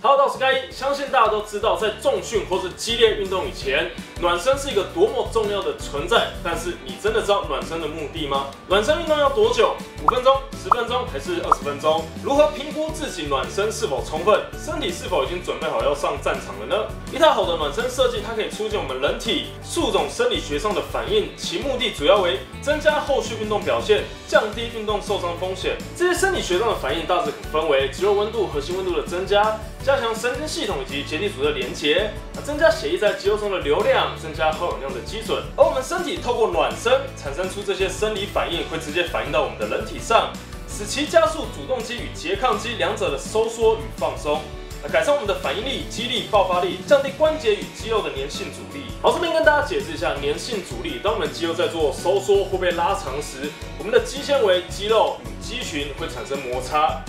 Hello， 我是盖伊。相信大家都知道，在重训或是激烈运动以前，暖身是一个多么重要的存在。但是，你真的知道暖身的目的吗？暖身运动要多久？5分钟、10分钟还是20分钟？如何评估自己暖身是否充分？身体是否已经准备好要上战场了呢？一套好的暖身设计，它可以促进我们人体数种生理学上的反应，其目的主要为增加后续运动表现，降低运动受伤风险。这些生理学上的反应大致可分为肌肉温度、核心温度的增加。 加强神经系统以及结缔组织的连结，增加血液在肌肉中的流量，增加耗氧量的基准。而我们身体透过暖身产生出这些生理反应，会直接反映到我们的人体上，使其加速主动肌与拮抗肌两者的收缩与放松。 改善我们的反应力、肌力、爆发力，降低关节与肌肉的粘性阻力。好，这边跟大家解释一下粘性阻力。当我们肌肉在做收缩或被拉长时，我们的肌纤维、肌肉与肌群会产生摩擦。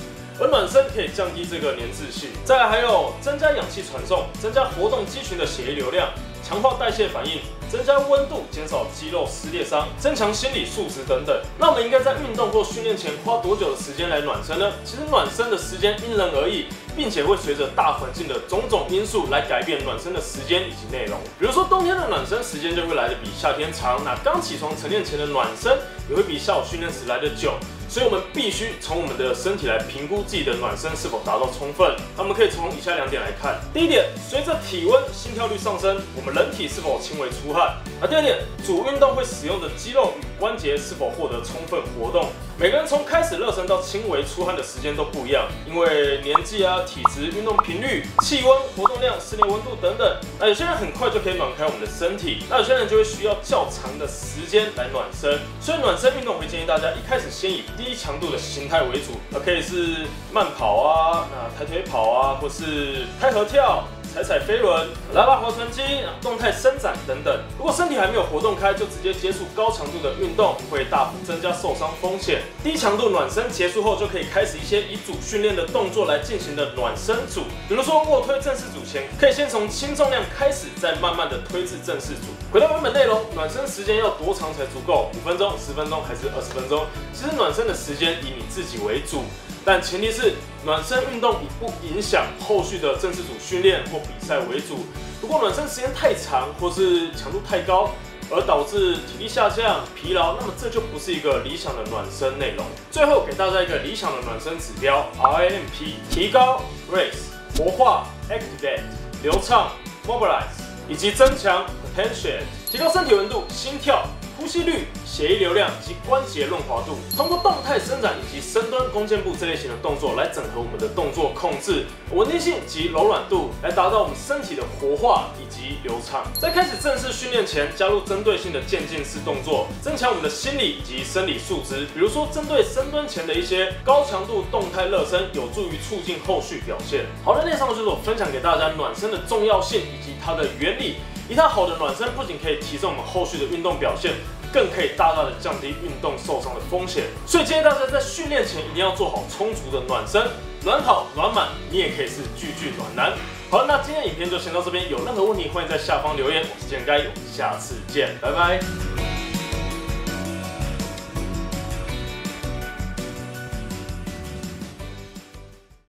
而暖身可以降低这个粘滞性，再来还有增加氧气传送，增加活动肌群的血液流量，强化代谢反应，增加温度，减少肌肉撕裂伤，增强心理素质等等。那我们应该在运动或训练前花多久的时间来暖身呢？其实暖身的时间因人而异，并且会随着大环境的种种因素来改变暖身的时间以及内容。比如说冬天的暖身时间就会来得比夏天长，那刚起床晨练前的暖身也会比下午训练时来得久。 所以，我们必须从我们的身体来评估自己的暖身是否达到充分。那我们可以从以下2点来看：第一点，随着体温、心跳率上升，我们人体是否轻微出汗；而第二点，主运动会使用的肌肉与关节是否获得充分活动。每个人从开始热身到轻微出汗的时间都不一样，因为年纪啊、体质、运动频率、气温、活动量、室内温度等等。那有些人很快就可以暖开我们的身体，那有些人就会需要较长的时间来暖身。所以，暖身运动会建议大家一开始先以 低强度的形态为主，可以是慢跑啊，抬腿跑啊，或是开合跳、踩飞轮、拉拉划船机、动态伸展等等。如果身体还没有活动开，就直接接触高强度的运动，会大幅增加受伤风险。低强度暖身结束后，就可以开始一些以组训练的动作来进行的暖身组，比如说卧推正式组前，可以先从轻重量开始，再慢慢的推至正式组。 回到原本内容，暖身时间要多长才足够？5分钟、10分钟还是20分钟？其实暖身的时间以你自己为主，但前提是暖身运动以不影响后续的正式组训练或比赛为主。如果暖身时间太长或是强度太高， 而导致体力下降、疲劳，那么这就不是一个理想的暖身内容。最后给大家一个理想的暖身指标 ：RAMP， 提高 （Raise）、活化 （Activate）、流畅 （Mobilize） 以及增强 （Potentiate）， 提高身体温度、心跳、呼吸率、血液流量及关节润滑度。通过动态伸展以及深蹲、弓箭步这类型的动作来整合我们的动作控制、稳定性及柔软度，来达到我们身体的活化以及 流畅。在开始正式训练前，加入针对性的渐进式动作，增强我们的心理以及生理素质。比如说，针对深蹲前的一些高强度动态热身，有助于促进后续表现。好的，以上就是我分享给大家暖身的重要性以及它的原理。一套好的暖身不仅可以提升我们后续的运动表现， 更可以大大的降低运动受伤的风险，所以建议大家在训练前一定要做好充足的暖身，暖好暖满，你也可以是句句暖男。好，那今天的影片就先到这边，有任何问题欢迎在下方留言。我是建盖，我们下次见，拜拜。